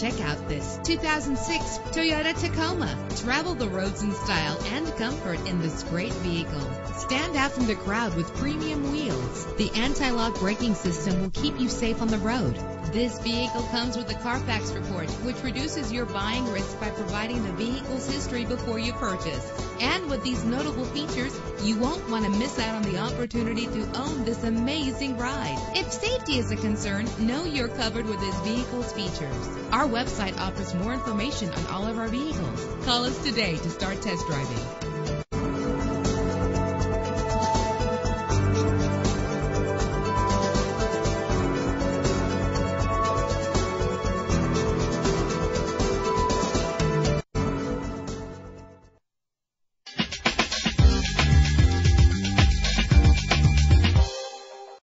Check out this 2006 Toyota Tacoma. Travel the roads in style and comfort in this great vehicle. Stand out from the crowd with premium wheels. The anti-lock braking system will keep you safe on the road. This vehicle comes with a Carfax report, which reduces your buying risk by providing the vehicle's history before you purchase. And with these notable features, you won't want to miss out on the opportunity to own this amazing ride. If safety is a concern, know you're covered with this vehicle's features. Our website offers more information on all of our vehicles. Call us today to start test driving.